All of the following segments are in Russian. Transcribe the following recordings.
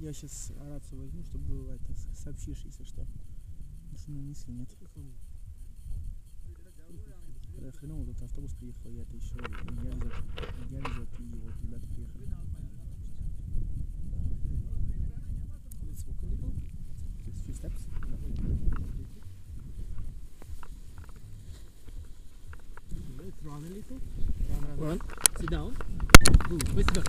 Я сейчас арабцу возьму, чтобы это сообщишь, если что. Мысли нет. Когда хреново вот этот автобус приехал, я-то еще я везет, и вот ребята приехали. Run a little. Run. Sit down. Move. Let's go.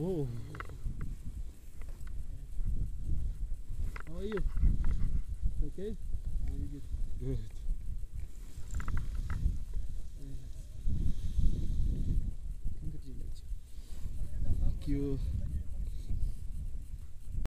Whoa. How are you? Okay? Very good. Good. Congratulations. Thank you.